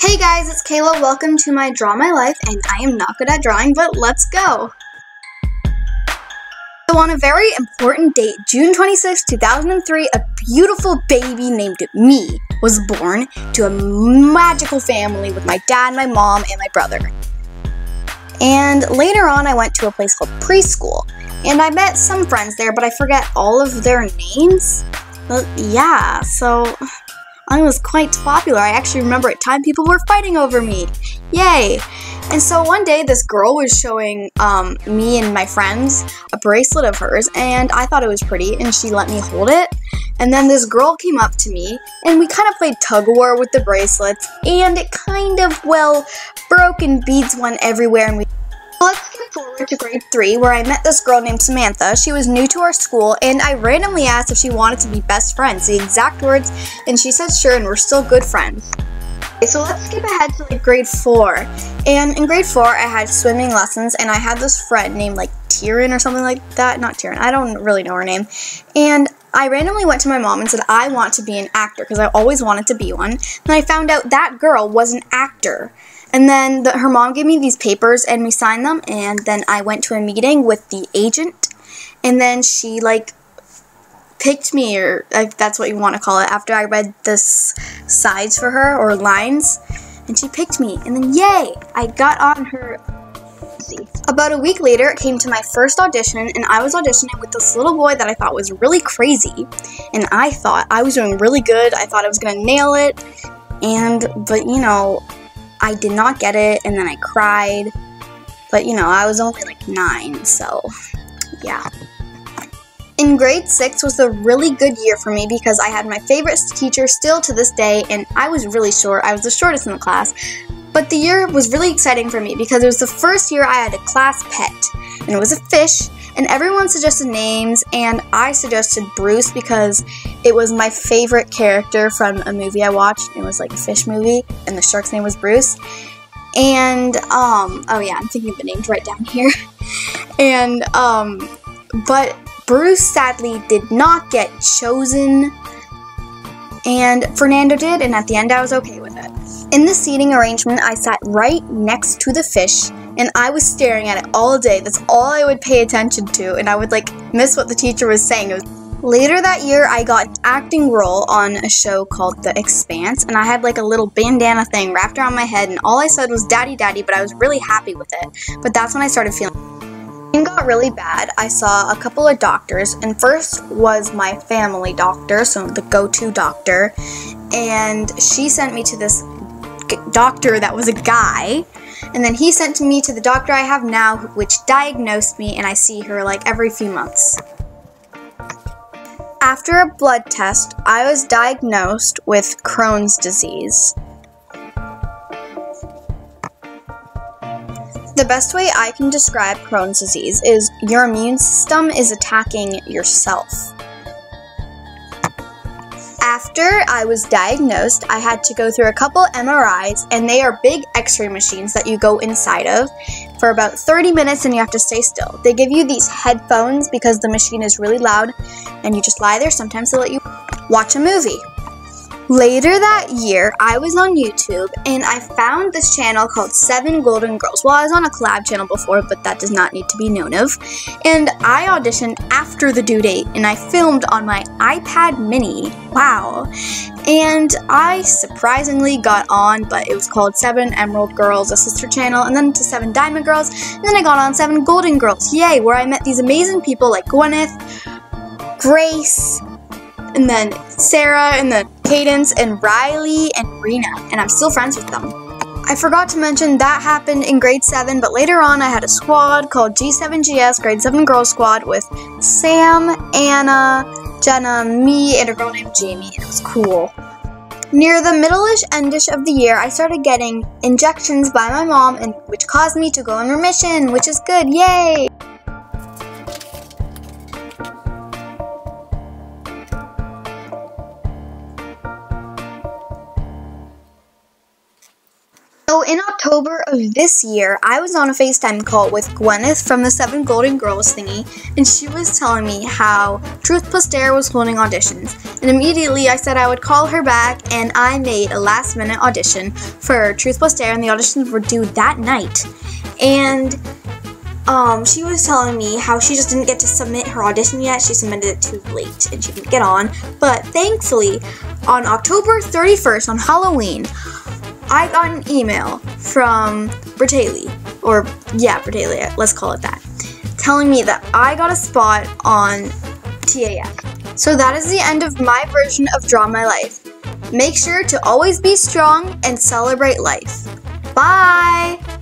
Hey guys, it's Kayla. Welcome to my Draw My Life, and I am not good at drawing, but let's go! So on a very important date, June 26, 2003, a beautiful baby named Me was born to a magical family with my dad, my mom, and my brother. And later on, I went to a place called preschool, and I met some friends there, but I forget all of their names. But yeah, so I was quite popular. I actually remember at time people were fighting over me. Yay! And so one day this girl was showing me and my friends a bracelet of hers, and I thought it was pretty, and she let me hold it. And then this girl came up to me, and we kind of played tug-of-war with the bracelets, and it kind of, well, broke and beads went everywhere. And let's skip forward to grade 3, where I met this girl named Samantha. She was new to our school, and I randomly asked if she wanted to be best friends, the exact words, and she said sure, and we're still good friends. Okay, so let's skip ahead to like grade 4, and in grade 4 I had swimming lessons, and I had this friend named like Tyrion or something like that, not Tyrion, I don't really know her name, and I randomly went to my mom and said I want to be an actor because I always wanted to be one. And I found out that girl was an actor. And then her mom gave me these papers and we signed them, and then I went to a meeting with the agent, and then she like picked me, or like, that's what you want to call it, after I read this sides for her, or lines, and she picked me, and then yay! I got on her. About a week later, it came to my first audition, and I was auditioning with this little boy that I thought was really crazy, and I thought I was doing really good. I thought I was gonna nail it, but you know, I did not get it, and then I cried, but you know, I was only like 9, so yeah. In grade 6 was a really good year for me because I had my favorite teacher still to this day, and I was really short. I was the shortest in the class. But the year was really exciting for me because it was the first year I had a class pet, and it was a fish, and everyone suggested names, and I suggested Bruce because it was my favorite character from a movie I watched. It was like a fish movie, and the shark's name was Bruce, and, oh yeah, I'm thinking of the names right down here, and, but Bruce sadly did not get chosen, and Fernando did, and at the end I was okay with it. In the seating arrangement, I sat right next to the fish, and I was staring at it all day. That's all I would pay attention to, and I would like miss what the teacher was saying. Later that year, I got an acting role on a show called The Expanse, and I had like a little bandana thing wrapped around my head, and all I said was daddy daddy, but I was really happy with it. But that's when I started feeling it got really bad. I saw a couple of doctors, and first was my family doctor, so the go-to doctor, and she sent me to this doctor that was a guy, and then he sent me to the doctor I have now, which diagnosed me, and I see her like every few months. After a blood test, I was diagnosed with Crohn's disease. The best way I can describe Crohn's disease is your immune system is attacking yourself. After I was diagnosed, I had to go through a couple MRIs, and they are big x-ray machines that you go inside of for about 30 minutes, and you have to stay still. They give you these headphones because the machine is really loud, and you just lie there. Sometimes they let you watch a movie. Later that year, I was on YouTube, and I found this channel called Seven Golden Girls. Well, I was on a collab channel before, but that does not need to be known of. And I auditioned after the due date, and I filmed on my iPad mini. Wow. And I surprisingly got on, but it was called Seven Emerald Girls, a sister channel, and then to Seven Diamond Girls, and then I got on Seven Golden Girls, yay, where I met these amazing people like Gwyneth, Grace, and then Sarah, and then Cadence, and Riley, and Rena, and I'm still friends with them. I forgot to mention that happened in grade 7, but later on I had a squad called G7GS, grade 7 girls squad, with Sam, Anna, Jenna, me, and a girl named Jamie, and it was cool. Near the middle-ish, end-ish of the year, I started getting injections by my mom, and which caused me to go in remission, which is good, yay! So in October of this year, I was on a FaceTime call with Gwyneth from the Seven Golden Girls thingy, and she was telling me how Truth Plus Dare was holding auditions, and immediately I said I would call her back, and I made a last-minute audition for Truth Plus Dare, and the auditions were due that night. And she was telling me how she just didn't get to submit her audition yet. She submitted it too late and she didn't get on. But thankfully, on October 31st, on Halloween, I got an email from Bratayley, or yeah, Bratayley, let's call it that, telling me that I got a spot on TAF. So that is the end of my version of Draw My Life. Make sure to always be strong and celebrate life. Bye!